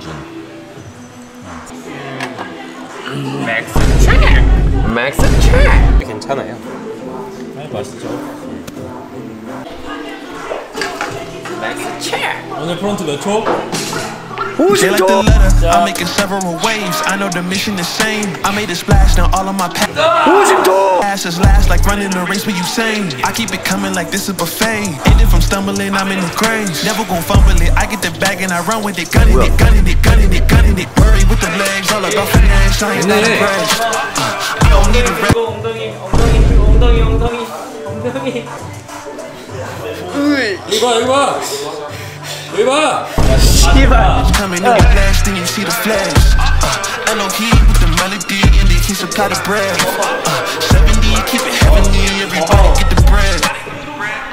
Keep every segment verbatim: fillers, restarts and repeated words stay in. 런쥔. 맥스 체크! 맥스 체크! 괜찮아요. 네, 맛있죠. 맥스 체크! 오늘 프론트 몇 초? They like the letter. I'm making several waves. I know the mission the same. I made a splash now all of my passes last like running a race with Usain. I keep it coming like this is buffet. And if I'm stumbling, I'm in the grave. Never gon' fumble it. I get the bag and I run with it. Gunning it, gunning it, gunning it, gunning it. Hurry with the legs, all about finesse. I ain't not a race. I don't need a rep. 엉덩이, 엉덩이, 엉덩이, 엉덩이, 엉덩이. 이봐, 이봐. 왜 봐? 씨발.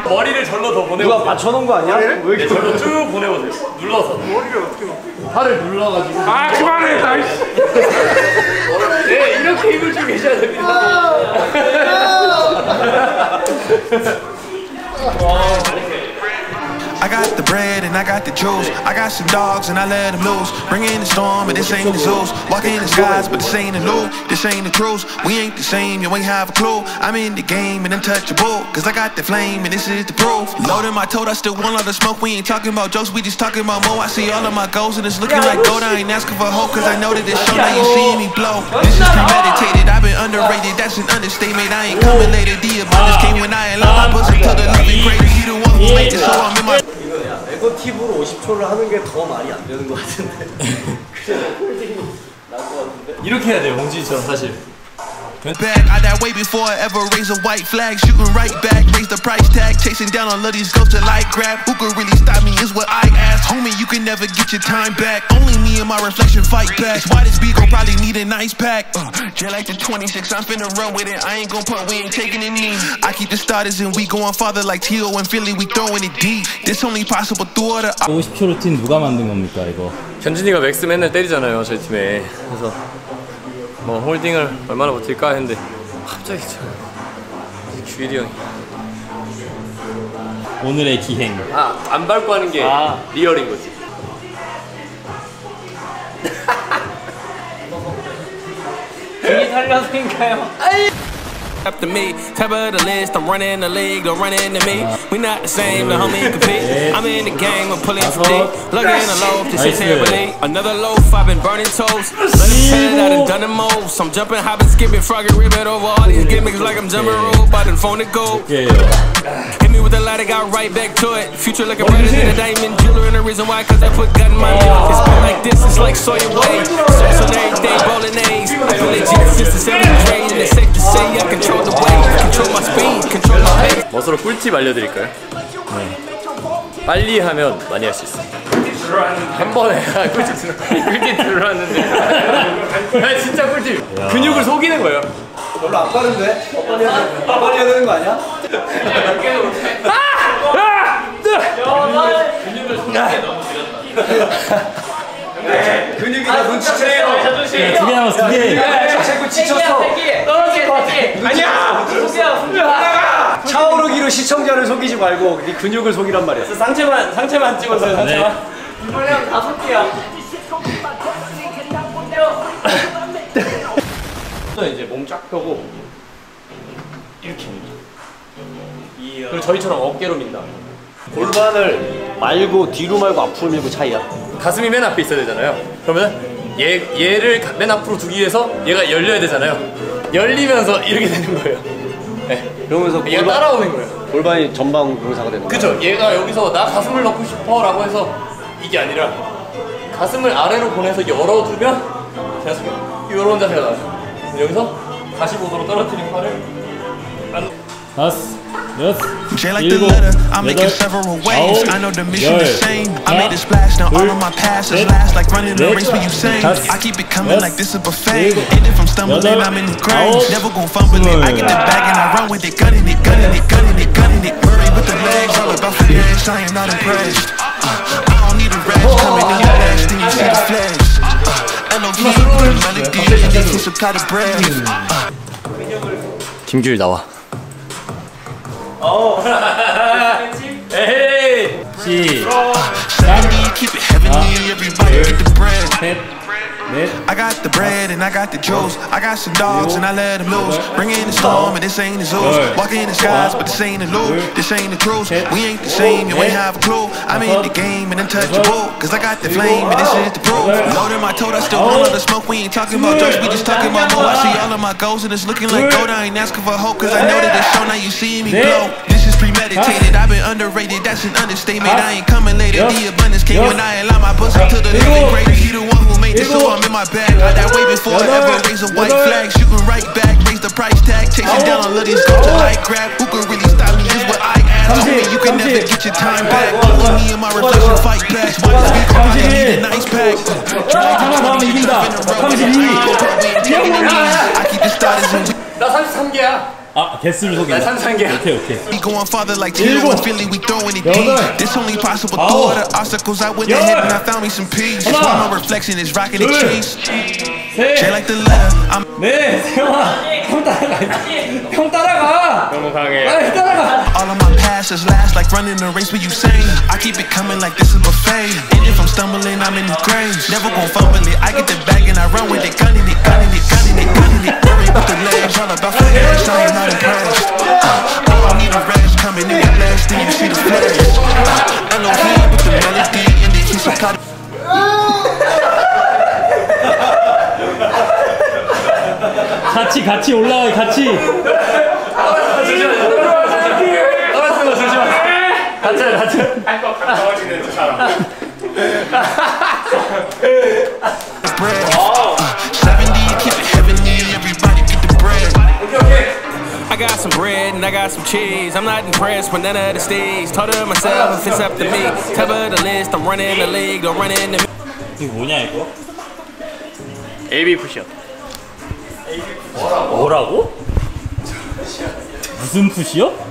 머리를 절로 더 보내고. 누가 받쳐놓은 거 아니야? 왜 이렇게 절로 쭉 보내고 됐어. 눌러서. 머리를 어떻게 보내? 팔을 눌러가지고. 아 그만해, 나 이씨. 네, 이렇게 힘을 좀 계셔야 됩니다. I got the bread and I got the juice. I got some dogs and I let them loose. Bring in the storm, but this ain't the zoos. Walk in the skies, but this ain't the loop. This ain't the truth. We ain't the same, you ain't have a clue. I'm in the game and untouchable. Cause I got the flame and this is the proof. Loading my tote, I still want all the smoke. We ain't talking about jokes, we just talking about more. I see all of my goals and it's looking like gold. I ain't asking for hope, cause I know that it's show. Now you see me blow. This is premeditated, I've been underrated. That's an understatement, I ain't coming later. The abundance came when I ain't love my pussy till the living greater. You the one who made it, so I'm in my. 이거야, 네거티브로 오십 초를 하는 게 더 말이 안 되는 것 같은데. 그냥 홀딩이 날 것 같은데. 이렇게 해야 돼요, 홍진이처럼 사실. Back, I that way before I ever raise a white flag. Shooting right back, raise the price tag. Chasing down all of these ghosts that I grab. Who could really stop me is what I ask. Homie, you can never get your time back. Only me and my reflection fight back. Why this beat gon' probably need an ice pack. uh, Jet like the twenty-six, I'm finna run with it. I ain't gon' punt, we ain't taking it easy. I keep the starters and we going farther like T O and Philly, we throwing it deep. This only possible through the 오십 초 루틴 누가 만든 겁니까 이거? 견진이가 맥스 맨날 때리잖아요 저희 팀에. 그래서 뭐 홀딩을 얼마나 버틸까 했는데 갑자기 참 규일이 형이 오늘의 기행. 아, 안 밟고 하는 게 아. 리얼인 거지. 괜히 살려서인가요? Up to me, top of the list. I'm running the league, don't run into me. We not the same, the homie compete. I'm in the game, I'm pulling for deep. Looking in the loaf, this shit's heavily. Another loaf, I've been burning toast. Let I done done the most. I'm jumping, hopping, skipping, frogging, ribbit over all these gimmicks like I'm jumping rope. I done phone to go. Hit me with a light, I got right back to it. Future looking brighter than a diamond jeweler. And the reason why, cause I put gun in my mouth. It's been like this, it's like Sawyer Way. Stress on everything, bowling A's. Since the seventh grade, and it's safe to say I control. 멋으로 꿀팁 알려드릴까요? 네. 빨리 하면 많이 할 수 있어요. 한 번에 꿀팁 들어왔는데 야 진짜 꿀팁! 야. 근육을 속이는 거예요. 별로 안 빠른데? 어, 빨리 해야 되는, 빨리 해야 되는 거 아니야? 아! 아! 근육을 속이는 게 너무 느렸다. 근육이 다 눈치채요. 두 개 남았어, 두 개. 자꾸 지쳤어. 떨어질 것 같아. 아니야! 속이야, 속이야. 차오르기로 시청자를 속이지 말고 네 근육을 속이란 말이야. 상체만, 상체만 찍었어요, 상체만. 이번에 한 다섯 개야. 이제 몸 쫙 펴고 이렇게 민다. 그리고 저희처럼 어깨로 민다. 골반을 말고 뒤로 말고 앞으로 밀고 차이야. 가슴이 맨 앞에 있어야 되잖아요. 그러면 얘, 얘를 맨 앞으로 두기 위해서 얘가 열려야 되잖아요. 열리면서 이렇게 되는 거예요. 네. 그러면서 얘가 골반, 따라오는 거예요. 골반이 전방 동사가 되는 거예요. 그쵸. 얘가 여기서 나 가슴을 넣고 싶어 라고 해서 이게 아니라 가슴을 아래로 보내서 열어두면 자세가 요런 자세가 나와요. 여기서 사십오 도로 떨어뜨린 팔을 다섯 Jet like the letter, I'm making several waves. I know the mission the same. I made a splash, now all of my passes last like running a race with Usain. I keep it coming like this is buffet. And if I'm stumbling, I'm in the grave. Never gon' fumble it. I get the bag and I run with it, gunning it, gunning it, gunning it, gunning it. Hurry with the legs, all about finesse. I am not impressed. I don't need a rest. Coming in the last, then you see the flash. L O V, put a melody in this piece of cottage bread. 김규일 나와. 오! 에이! 시! 시! Get the bread. I got the bread and I got the juice. I got some dogs and I let them loose. Bring in the storm and this ain't the zoo. Walk in the skies but this ain't the loop. This ain't the truth, we ain't the same, you ain't have a clue. I'm in the game and I'm touchable, cause I got the flame and this is the proof. Loading my tote, I still want all the smoke. We ain't talking about drugs, we just talking about more. I see all of my goals and it's looking like gold. I ain't asking for hope cause I know that it's show. Now you see me blow. This is premeditated, I've been underrated, that's an understatement. I ain't coming later, the abundance came when I allow my books up to the living greatest. You the one who made this, so I'm in my bag. That way before I ever raise a white flag. Shooting right back, raise the price tag. Chasing down all of these goals till I grab. Who can really stop me is what I ask. Told me you can never get your time back. Only me and my reflection fight back. Why does me cry? I need a nice pack. I keep the starters in. 나 삼십삼 개야. 아, 개수를 소개해. 오케이, 오케이. 네, 세영아. 형 따라가. 형 따라가. 영상에. 빨리 따라가. All of my passes last like running a race where you say I keep it coming like this is a fade. And if I'm stumbling, I'm in the grave. Never gon' fumble it. I get the bag and I run with it. Gunning it, gunning it, gunning it, gunning it. Worry about the legs, all about the ass. I ain't not impressed. I don't need a rash coming in the last thing you see the flash. I know he with the melody and the keys are cut. 같이 같이 올라와 같이. 가자 가자. 아이고 가까워지는 저 사람. I got some bread and I got some cheese. I'm not impressed with none of the steez. Told her myself if it's up to me. Top of the list, I'm running the league, I'm running the. 이거 뭐냐 이거? 에이비 푸시업. 뭐라고? 무슨 푸시업?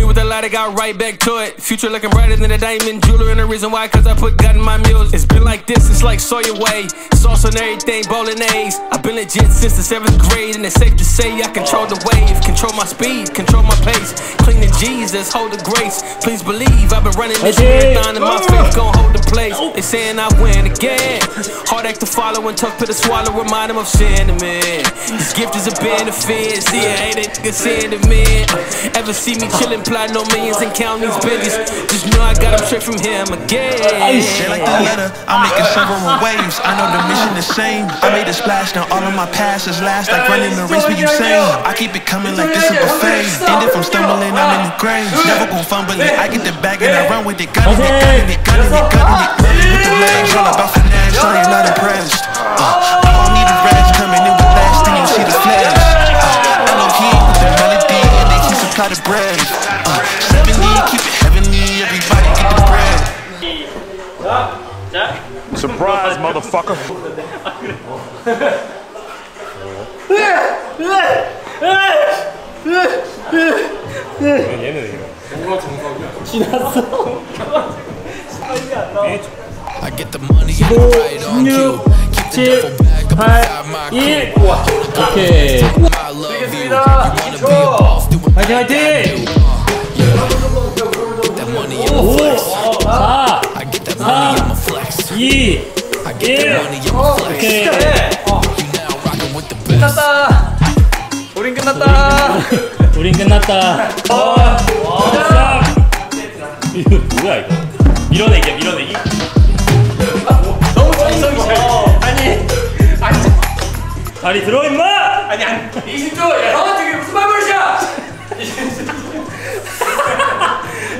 With a lot, I got right back to it. Future looking brighter than a diamond jeweler, and the reason why, cause I put God in my music. It's been like this, it's like Sawyer Way. Sauce on everything, bowling A's. I've been legit since the seventh grade, and it's safe to say I control the wave, control my speed, control my pace. Cling to Jesus, hold the grace. Please believe I've been running this marathon, and my faith gon' hold the place. They saying I win again. Hard act to follow and tough to the swallow. Remind them of sentiment. This gift is a benefit. See, I ain't a nigga sentiment. Ever see me chillin', plotting on millions and counting these billies. Just know I got them straight from him again. Shit like the letter, I'm making several waves. I know the mission the same. I made a splash, now all of my passes last. Like running the race, what you saying? I keep it coming like this is a buffet. And if I'm stumbling, I'm in the grave. Never gon' fumble it. I get the bag and I run with it. Gunning it, gunning it, gunning it, gunning it. With the legs, all about finesse. I ain't not impressed. Uh, I don't need a rest coming in with last thing you see the flash. I know he ain't with the melody. Uh, Surprise, motherfucker. I get the money and right on you. Keep the devil back up my crew. Okay. I love you. You wanna be a boss, do what I did. Get that money in my flex. I get that money in my flex. I get that money in my flex. You now rockin' with the best. 우린 끝났다. 우린 끝났다. 이거 뭐야 이거? 밀어내기야 밀어내기. 너무 정성이야. 아니 아니. 다리 들어 임마. 아니 아니 이십조! 야 형한테 무슨 말버릇이야!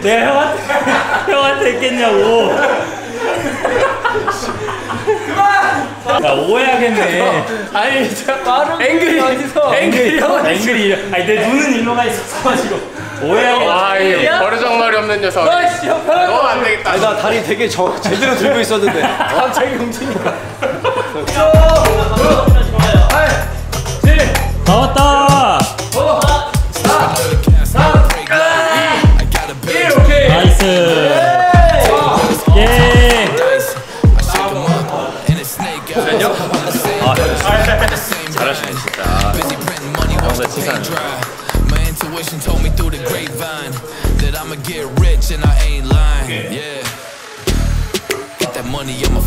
내가 형한테 형한테 했겠냐고. 그만! 나 오해하겠네. 아니 진짜 말은 앵그리 어디서 앵그리 형한테 앵그리 아니 내 눈은 일로 가 있어가지고 오해하겠네. 아 버르장머리 없는 녀석 너 씨 형편을 너 안되겠다. 나 다리 되게 저, 제대로 들고 있었는데 갑자기 움직이니까 나왔다. 오, 사, 삼, 일, 오케이. 나이스. 예. 아, 잘하시네 진짜. 형사 치산. 오케이.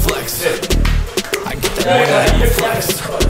flex it. I get that money, you flex.